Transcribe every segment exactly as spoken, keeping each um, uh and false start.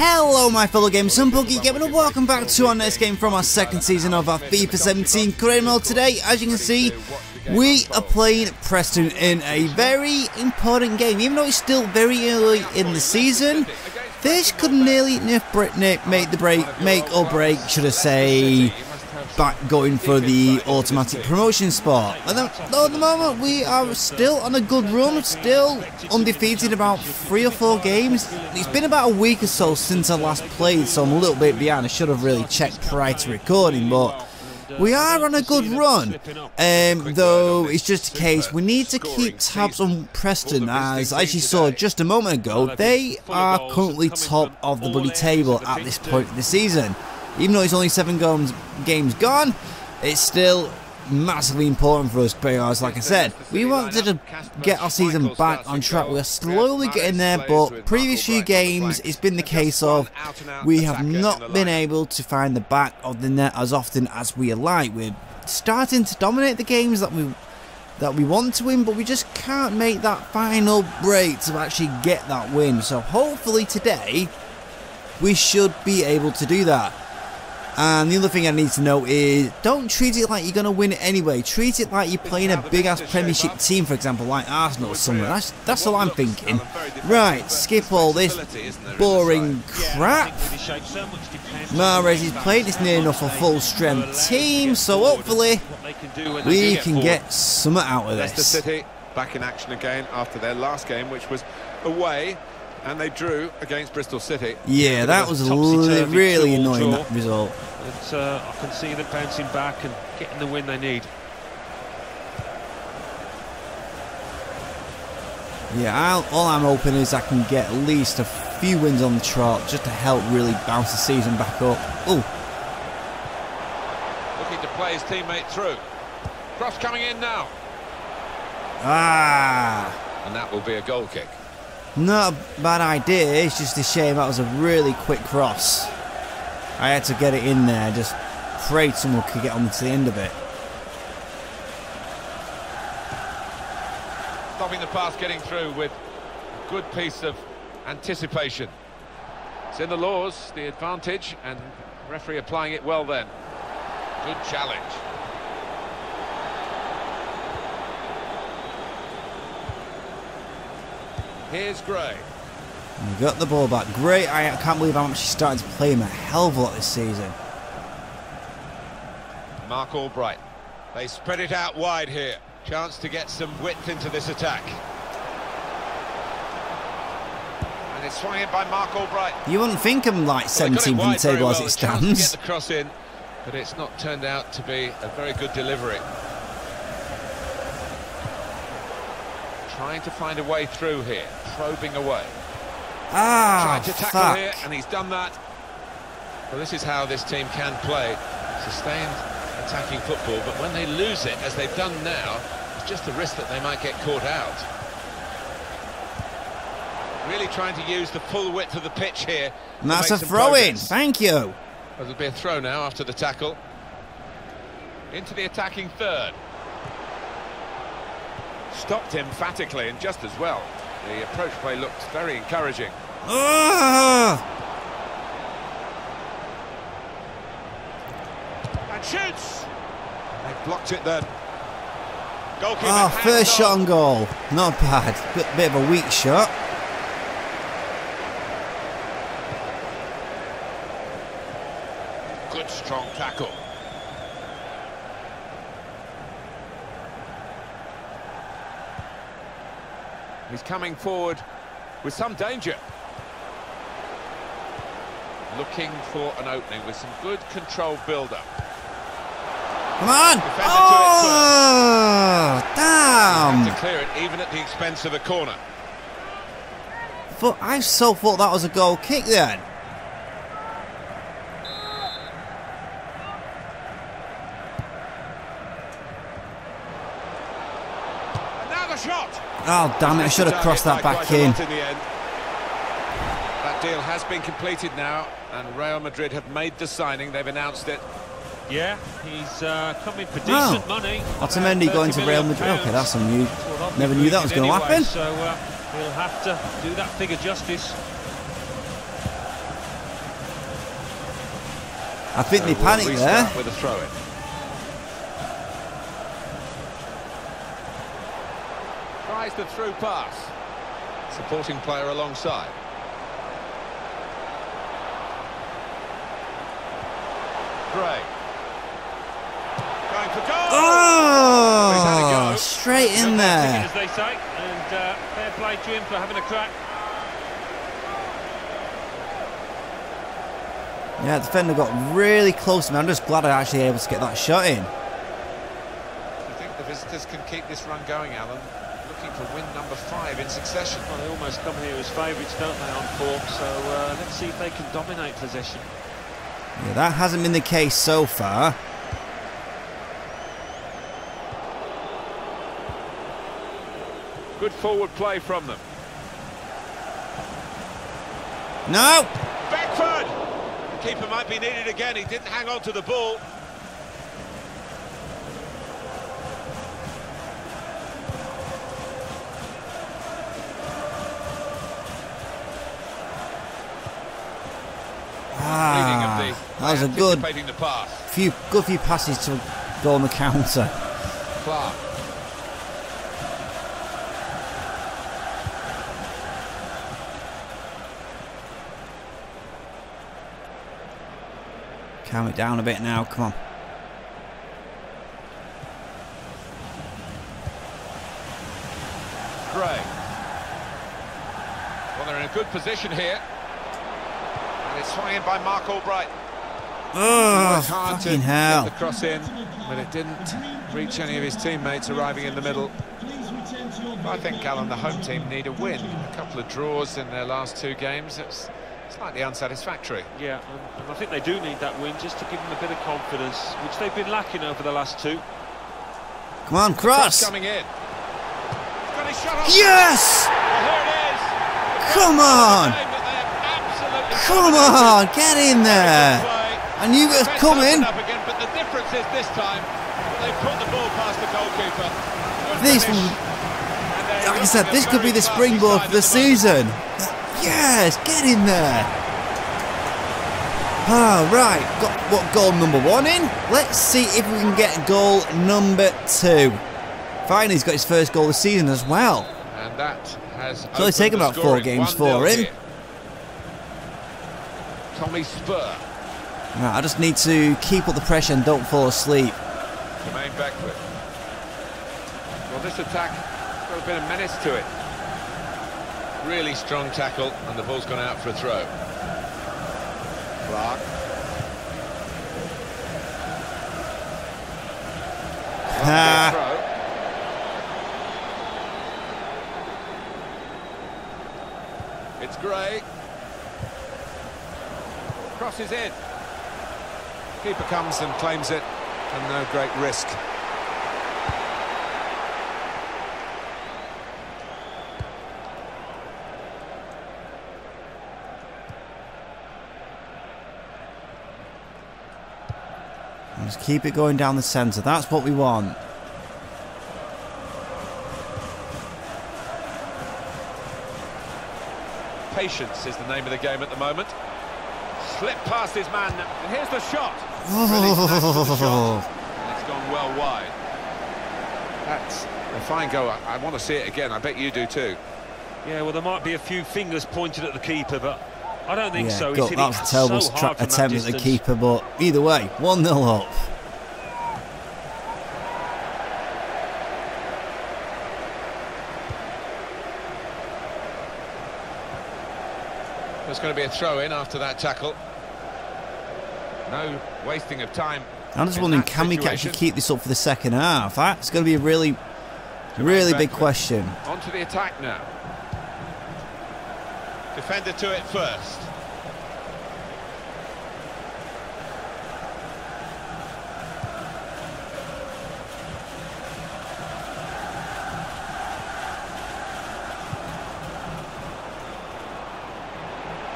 Hello my fellow gamers, Simple Geek Gaming, and welcome back to our next game from our second season of our FIFA seventeen career mode. Today, as you can see, we are playing Preston in a very important game. Even though it's still very early in the season, this could nearly make the break, make or break, should I say, back going for the automatic promotion spot. And then, though at the moment we are still on a good run, still undefeated, about three or four games. It's been about a week or so since I last played, so I'm a little bit behind. I should have really checked prior to recording, but we are on a good run, um, though it's just a case we need to keep tabs on Preston, as as you saw just a moment ago, they are currently top of the bloody table at this point of the season. Even though it's only seven games gone, it's still massively important for us, because like I said, we wanted to get our season back on track. We're slowly getting there, but previous few games it's been the case of we have not been able to find the back of the net as often as we like. We're starting to dominate the games that we that we want to win, but we just can't make that final break to actually get that win. So hopefully today we should be able to do that. And the other thing I need to know is, don't treat it like you're going to win it anyway. Treat it like you're playing a big-ass Premiership team, for example, like Arsenal or something. That's, that's all I'm thinking. Right, skip all this boring crap. Mahrez is playing. It's near enough a full-strength team, so hopefully we can get something out of this. Leicester City back in action again after their last game, which was away. And they drew against Bristol City. Yeah, that was really annoying, that result. And, uh, I can see them bouncing back and getting the win they need. Yeah, I'll, all I'm hoping is I can get at least a few wins on the trot just to help really bounce the season back up. Ooh. Looking to play his teammate through. Cross coming in now. Ah. And that will be a goal kick. Not a bad idea, it's just a shame that was a really quick cross. I had to get it in there, just prayed someone could get on to the end of it. Stopping the pass, getting through with a good piece of anticipation. It's in the laws, the advantage, and referee applying it well then. Good challenge. Here's Gray. We got the ball back. Gray, I can't believe I'm actually starting to play him a hell of a lot this season. Mark Albright. They spread it out wide here. Chance to get some width into this attack. And it's swung in by Mark Albright. You wouldn't think him like seventeenth well, in table well. as it stands. Get the cross in, but it's not turned out to be a very good delivery. Trying to find a way through here, probing away. Ah, Tried to tackle fuck. here, and he's done that. Well, this is how this team can play. Sustained attacking football, but when they lose it, as they've done now, it's just the risk that they might get caught out. Really trying to use the full width of the pitch here. And that's a throw-in, thank you. Well, it'll be a throw now after the tackle. Into the attacking third. Stopped emphatically and just as well. The approach play looked very encouraging. Ah! And shoots. They blocked it then. Goalkeeper. Oh, first shot on goal. Not bad. Bit, bit of a weak shot. Good strong tackle. He's coming forward with some danger. Looking for an opening with some good control build-up. Come on! Defender oh, damn! To clear it even at the expense of a corner. But I so thought that was a goal kick then. Oh, damn it, I should have crossed that back in. That deal has been completed now, and Real Madrid have made the signing. They've announced it. Yeah, he's uh, coming for decent oh. money. Otamendi going to Real Madrid. Okay, that's unusual. Never knew that was going to anyway, happen. So uh, we'll have to do that figure justice. I think they panicked there. With a throw in. Tries the through pass. Supporting player alongside. Gray. Going for goal. Oh! Straight in there. As they say, and uh, fair play to him for having a crack. Yeah, the defender got really close to me. I'm just glad I actually able to get that shot in. Do you think the visitors can keep this run going, Alan? Looking for win number five in succession. Well, they almost come here as favourites, don't they, on form? So uh, let's see if they can dominate possession. Yeah, that hasn't been the case so far. Good forward play from them. No! Beckford! The keeper might be needed again. He didn't hang on to the ball. Ah, that was a good few, good few passes to go on the counter. Clark. Calm it down a bit now, come on. Gray. Well, they're in a good position here. And it's swung in by Mark Albright. Oh, fucking hell. Get the cross in, but it didn't reach any of his teammates arriving in the middle. I think, Alan, the home team need a win. A couple of draws in their last two games. It's slightly unsatisfactory. Yeah, and, and I think they do need that win just to give them a bit of confidence, which they've been lacking over the last two. Come on, cross! Coming in. Got his shot off. Yes! Well, here it is. Come on! Come on, get in there! I knew it was coming. Again, but the difference is this time they put the ball past the goalkeeper. This, like I said, this could be the springboard for the season. Yes, get in there. Ah, right, got what goal number one in. Let's see if we can get goal number two. Finally, he's got his first goal this season as well. And that has it's only taken about four games for him. Here. Tommy Spur. Right, I just need to keep up the pressure and don't fall asleep. Jermaine Beckford. Well, this attack has got a bit of menace to it. Really strong tackle, and the ball's gone out for a throw. Clark. Ah. Throw. It's Gray. Crosses in. Keeper comes and claims it, and no great risk. Just keep it going down the centre. That's what we want. Patience is the name of the game at the moment. Slip past his man, and here's the shot. Oh. The shot. And it's gone well wide. That's a fine goal. I, I want to see it again. I bet you do too. Yeah. Well, there might be a few fingers pointed at the keeper, but. I don't think yeah, so. God, that was a terrible so attempt at the distance. Keeper, but either way, one nil up. There's going to be a throw-in after that tackle. No wasting of time. I'm just wondering, can situation. we actually keep this up for the second half? That's going to be a really, really big question. On to the attack now. Defender to it first.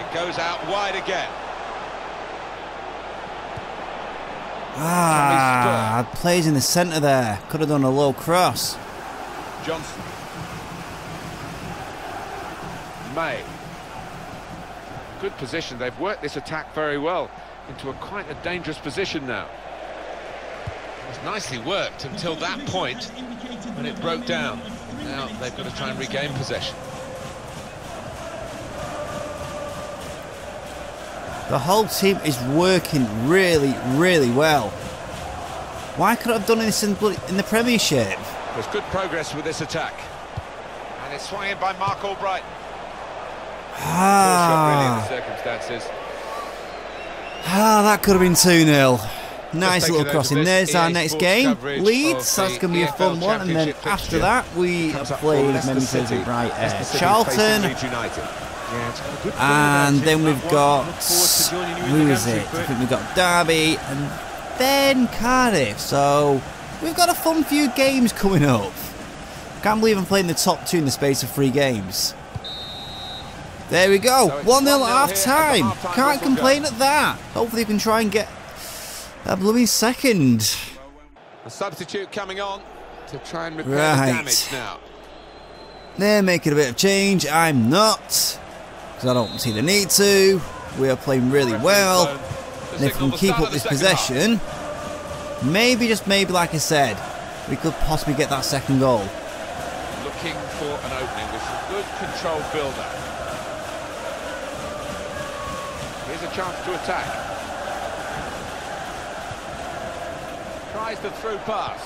It goes out wide again. Ah, plays in the centre there. Could have done a low cross. Johnson. May. Good position. They've worked this attack very well. into a quite a dangerous position now. It was nicely worked until that point when it broke down. Now they've got to try and regain possession. The whole team is working really, really well. Why could I have done this in the Premiership? There's good progress with this attack. And it's swung in by Mark Albright. Ah. Really in the circumstances. Ah, that could have been two nil. Nice little crossing. There's our next game. Leeds, that's going to be a fun one. And then after that, we play Memphis right at Charlton. And then we've got, who is it? I think we've got Derby and then Cardiff. So we've got a fun few games coming up. Can't believe I'm playing the top two in the space of three games. There we go, one nil at half-time. Can't complain at that. Hopefully we can try and get that blooming second. A substitute coming on to try and repair the damage now. They're making a bit of change. I'm not, because I don't see the need to. We are playing really well. And if we can keep up this possession, maybe, just maybe, like I said, we could possibly get that second goal. Looking for an opening with some good control build-up. Here's a chance to attack. Tries the through pass.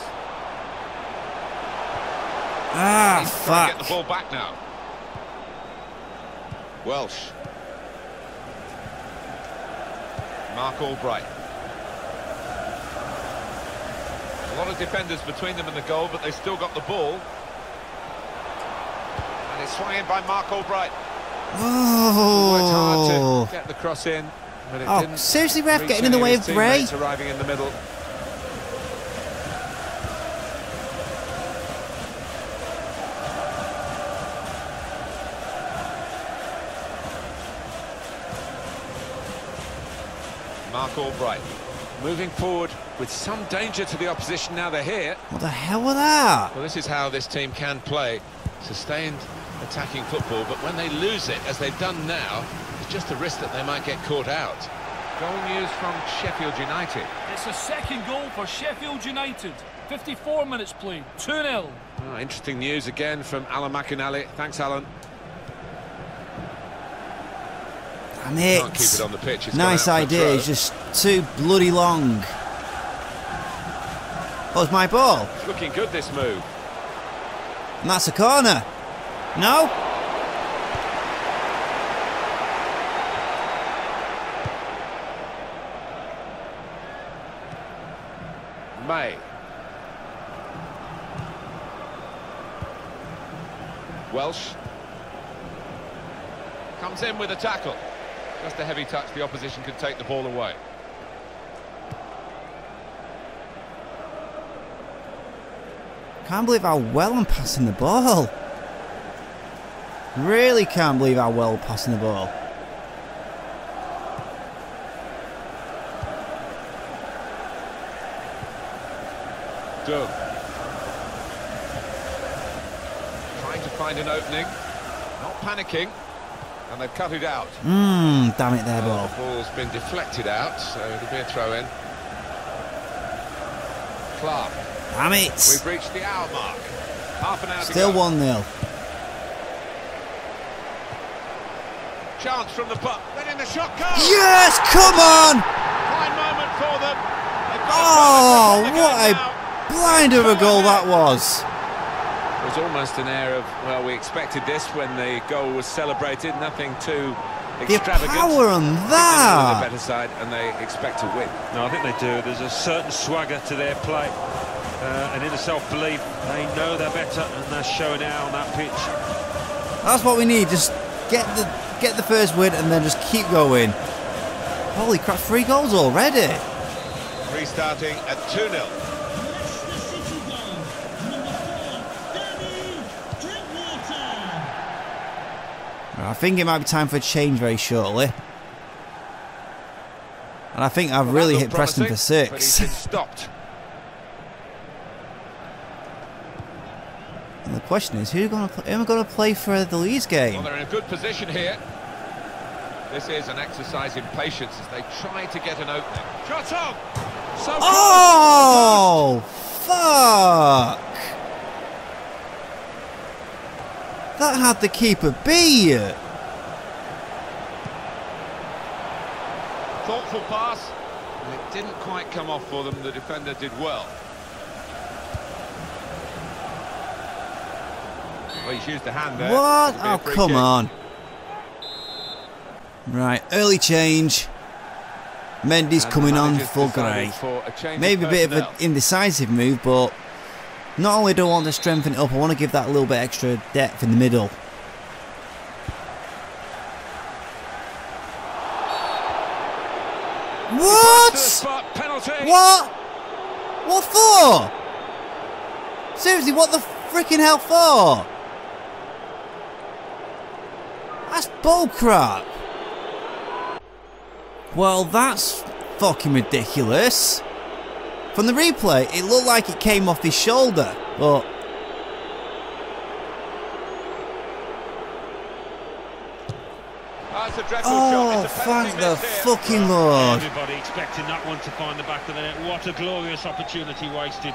Ah, he's fuck. Get the ball back now. Welsh. Mark Albright. A lot of defenders between them and the goal, but they've still got the ball. And it's swung in by Mark Albright. Oh, hard to get the cross in, but it oh didn't seriously, ref, getting in the way of Gray. Arriving in the middle. Mark Albright moving forward with some danger to the opposition. Now they're here. What the hell was that? Well, this is how this team can play. Sustained attacking football, but when they lose it, as they've done now, it's just a risk that they might get caught out. Goal news from Sheffield United. It's a second goal for Sheffield United. fifty-four minutes played, two nil. Oh, interesting news again from Alan McAnally. Thanks, Alan. Damn it. Can't keep it on the pitch. It's nice idea, it's just too bloody long. That was my ball. It's looking good, this move. And that's a corner. No. May. Welsh. Comes in with a tackle. Just a heavy touch, the opposition could take the ball away. Can't believe how well I'm passing the ball. Really can't believe how well passing the ball. Doug. Trying to find an opening. Not panicking. And they've cut it out. Mmm, damn it there, ball. Uh, the ball's been deflected out, so it'll be a throw-in. Clark. Damn it. We've reached the hour mark. Half an hour to go. Still one nil. Chance from the pup, then in the shot goes. Yes, come on! Fine moment for them. Oh, what a blind of a goal that was! It was almost an air of, well, we expected this when the goal was celebrated. Nothing too extravagant. The power on that! They're the better side, and they expect to win. No, I think they do. There's a certain swagger to their play, uh, an inner self-belief. They know they're better, and they're showing it out on that pitch. That's what we need. Just get the. Get the first win and then just keep going. Holy crap, three goals already. Restarting at two nil. Leicester City goal, number four, Danny Drinkwater. I think it might be time for a change very shortly. And I think I've well, really hit Preston for six. But he's been stopped. And the question is, who, gonna play, who am I going to play for the Leeds game? Well, they're in a good position here. This is an exercise in patience as they try to get an opening. Shot on! So oh, fuck! That had the keeper beat. Thoughtful pass. It didn't quite come off for them. The defender did well. Well, he's used a hand there. What? Oh, come kick. on. Right, early change. Mendy's and coming on for Gray. For a Maybe a bit of an indecisive move, but not only do I want to strengthen it up, I want to give that a little bit extra depth in the middle. What? What? What for? Seriously, what the freaking hell for? That's bullcrap. Well, that's fucking ridiculous. From the replay, it looked like it came off his shoulder, but... Oh, thank the fucking Lord. Everybody expecting that one to find the back of the net. What a glorious opportunity wasted.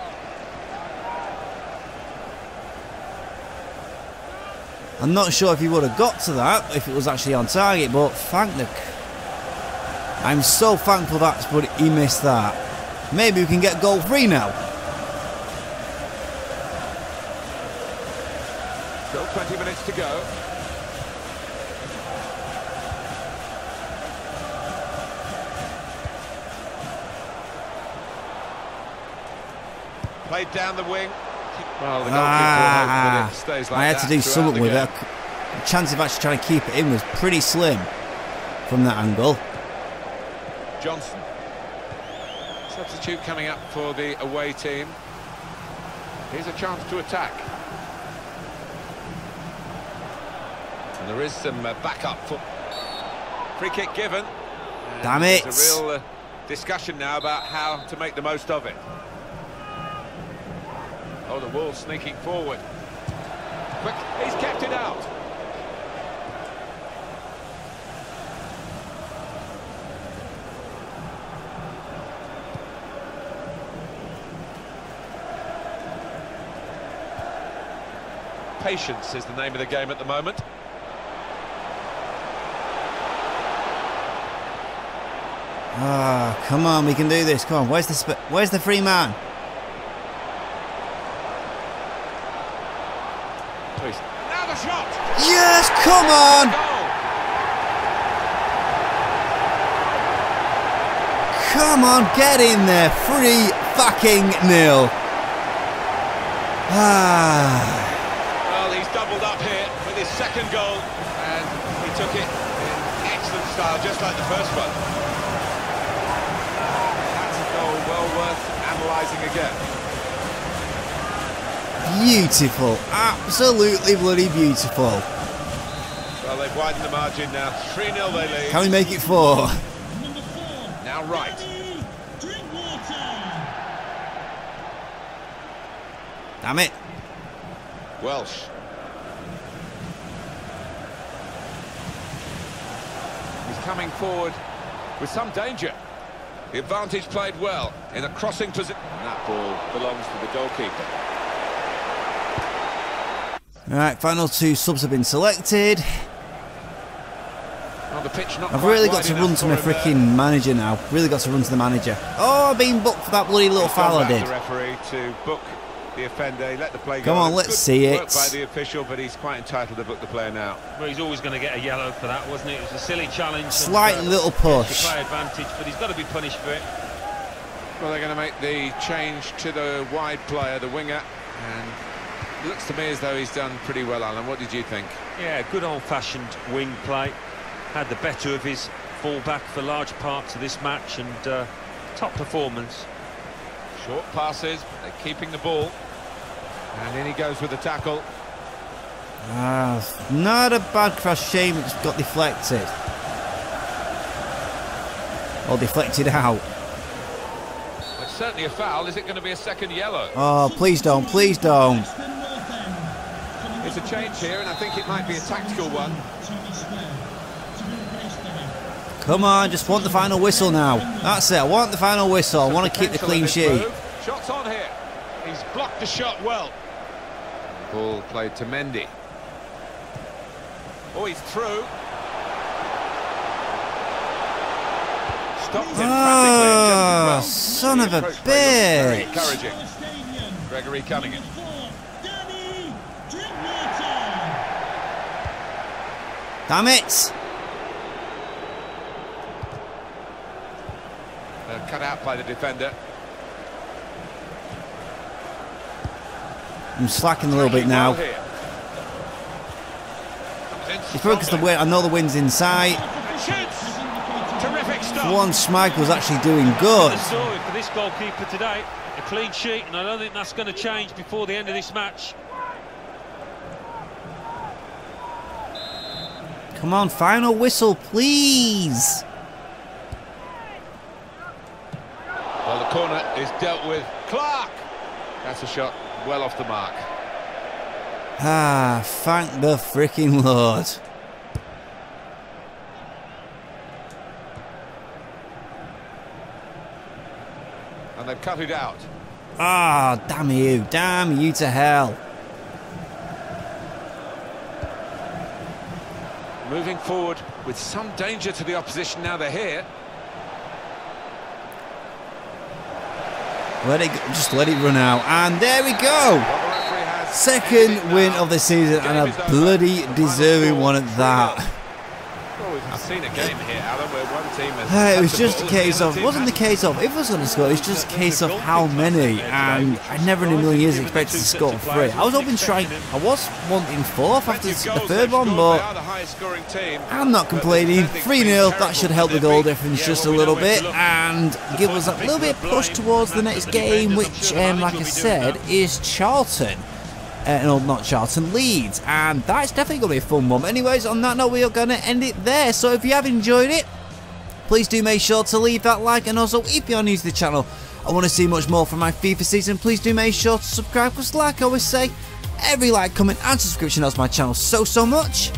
I'm not sure if he would have got to that, if it was actually on target, but thank the... I'm so thankful that's but he missed that. Maybe we can get goal three now. Still twenty minutes to go. Played down the wing. Well, the ah, goalkeeper stays like I had that to do something with it. The chance of actually trying to keep it in was pretty slim from that angle. Johnson. Substitute coming up for the away team. Here's a chance to attack. And there is some uh, backup for free kick given. And damn it! There's a real uh, discussion now about how to make the most of it. Oh, the Wolves sneaking forward. Quick, he's kept it out. Patience is the name of the game at the moment. Ah, oh, come on, we can do this. Come on, where's the where's the free man? Please. Now the shot. Yes, come on. Goal. Come on, get in there. Three fucking nil. Ah. Doubled up here with his second goal, and he took it in excellent style, just like the first one. That's a goal well worth analysing again. Beautiful, absolutely bloody beautiful. Well, they've widened the margin now. three nil they lead. Can we make it four? Number four. Now right. Damn it. Welsh. Coming forward with some danger. The advantage played well in a crossing position. That ball belongs to the goalkeeper. Alright, final two subs have been selected. Well, the pitch not I've really got to run to my freaking manager now. Really got to run to the manager. Oh, I've been booked for that bloody little foul I did. The referee to book the offender, let the play go. Come on, let's see it. By the official, but he's quite entitled to book the player now. Well, he's always going to get a yellow for that, wasn't it? It was a silly challenge. Slight and, uh, little push. Play advantage, but he's got to be punished for it. Well, they're going to make the change to the wide player, the winger, and it looks to me as though he's done pretty well, Alan. What did you think? Yeah, good old-fashioned wing play. Had the better of his full-back for large parts of this match, and uh, top performance. Short passes, they're keeping the ball. And in he goes with the tackle. Ah, not a bad cross, shame it's got deflected. Or deflected out. It's certainly a foul, is it going to be a second yellow? Oh, please don't, please don't. It's a change here, and I think it might be a tactical one. Come on, just want the final whistle now. That's it, I want the final whistle. I want to keep the clean sheet. Shot's on here. He's blocked the shot well. Ball played to Mendy. Oh, he's through. Stopped him oh, well. Son of a bitch. Very encouraging. Gregory Cunningham. Damn it! They're cut out by the defender. I'm slacking a little bit now. You focus the win. I know the wind's inside. One Schmeichel's actually doing good. For this goalkeeper today, a clean sheet, and I don't think that's going to change before the end of this match. Come on, final whistle, please. Well, the corner is dealt with. Clark. That's a shot. Well off the mark. Ah, thank the freaking Lord. And they've cut it out. Ah, damn you. Damn you to hell. Moving forward with some danger to the opposition now they're here. Let it, just let it run out, and there we go! Second win of the season, and a bloody deserving one at that. I've seen a game here, Alan, where one team has it was just a case of, it wasn't the case of, if it was going to score, it's just a case of how many, and I never in a million years expected to score three. I was hoping to try, I was wanting fourth after the third one, but I'm not complaining. three nil, that should help the goal difference just a little bit, and give us a little bit of push towards the next game, which, um, like I said, is Charlton. Uh, no, not Charlton, Leeds, and that's definitely going to be a fun one. Anyways, on that note, we are going to end it there. So if you have enjoyed it, please do make sure to leave that like, and also if you are new to the channel and want to see much more from my FIFA season, please do make sure to subscribe, because like I always say, every like, comment and subscription helps my channel so so much,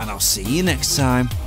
and I'll see you next time.